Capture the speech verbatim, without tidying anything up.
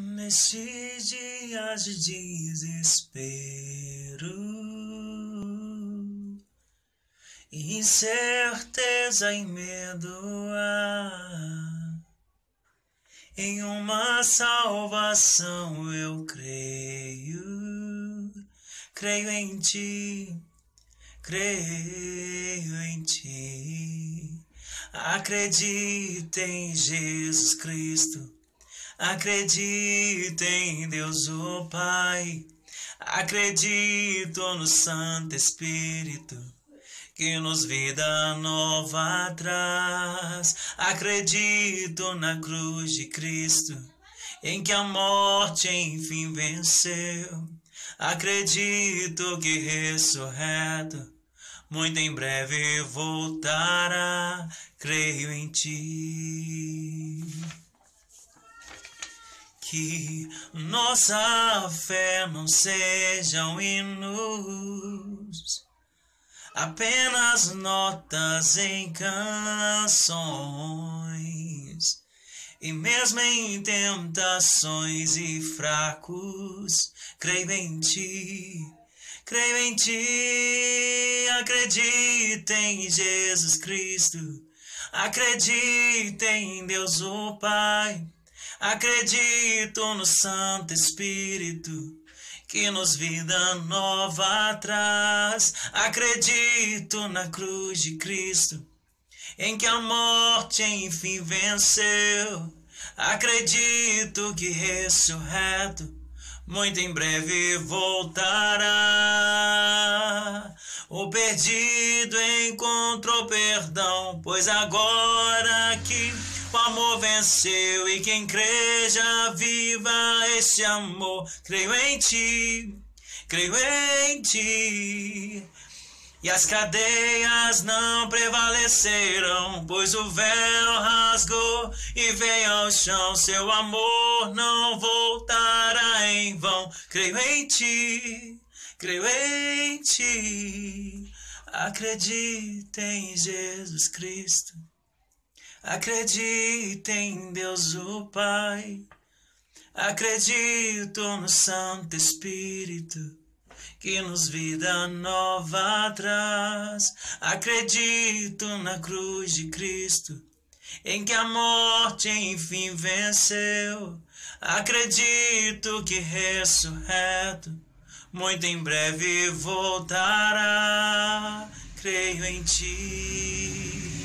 Nestes dias de desespero, incerteza e medo há, em uma salvação eu creio, creio em ti, creio em ti. Acredita em Jesus Cristo, acredito em Deus o Pai, acredito no Santo Espírito que nos vida nova traz. Acredito na cruz de Cristo, em que a morte enfim venceu. Acredito que ressurreto muito em breve voltará. Creio em ti, que nossa fé não sejam hinos, apenas notas em canções, e mesmo em tentações e fracos, creio em ti, creio em ti. Acredito em Jesus Cristo, acredito em Deus o Pai, acredito no Santo Espírito que nos vida nova traz. Acredito na cruz de Cristo, em que a morte enfim venceu. Acredito que ressurreto muito em breve voltará. O perdido encontrou perdão, pois agora que o amor venceu, e quem crê já viva esse amor. Creio em ti, creio em ti, e as cadeias não prevaleceram, pois o véu rasgou e veio ao chão. Seu amor não voltará em vão. Creio em ti, creio em ti. Acredita em Jesus Cristo, acredito em Deus o Pai, acredito no Santo Espírito que nos vida nova traz. Acredito na cruz de Cristo, em que a morte enfim venceu. Acredito que ressurreto muito em breve voltará. Creio em ti,